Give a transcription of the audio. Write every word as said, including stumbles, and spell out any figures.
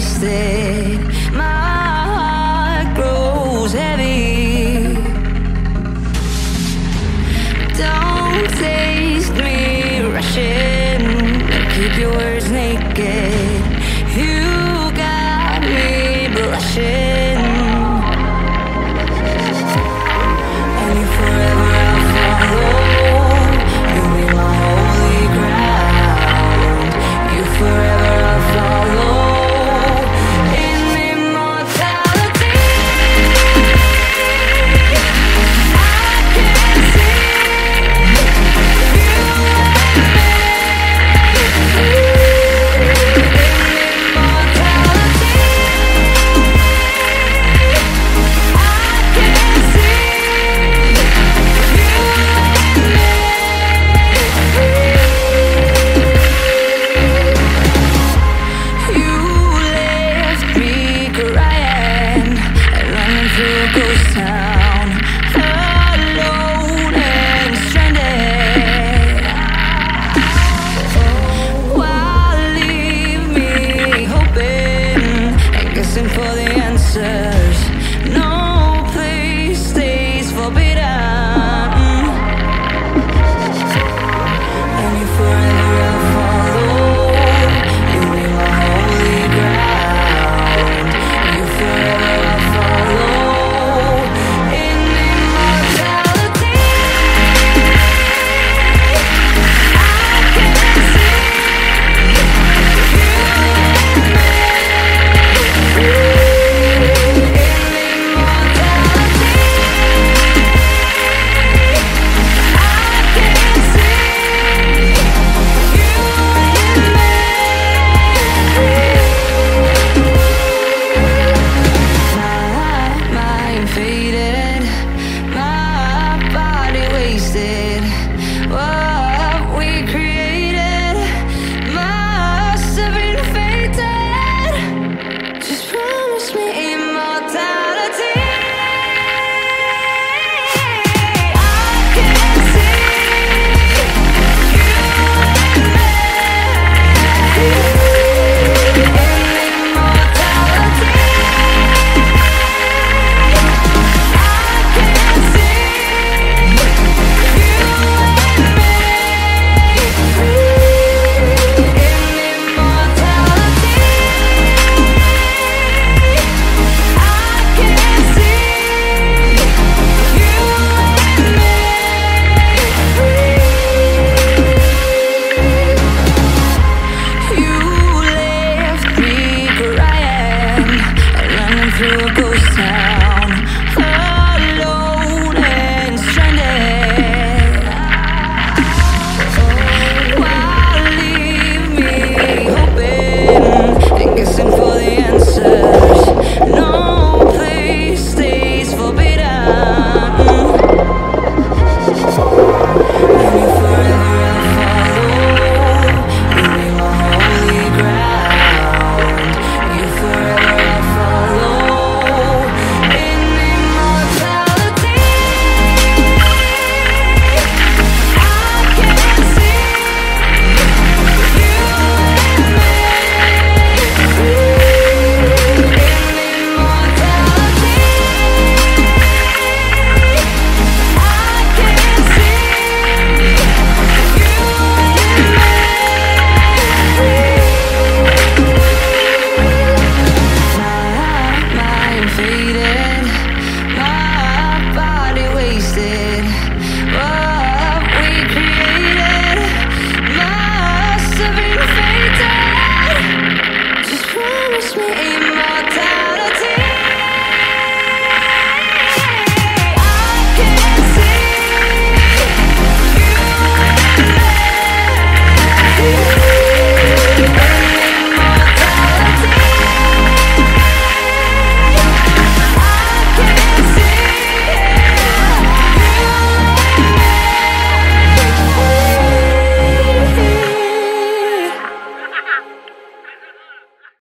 wasted. My heart grows heavy. Don't taste me rushing. Keep your words naked. You got me blushing. Only forever I'll follow. You'll be my holy ground. You forever. For the answers, no.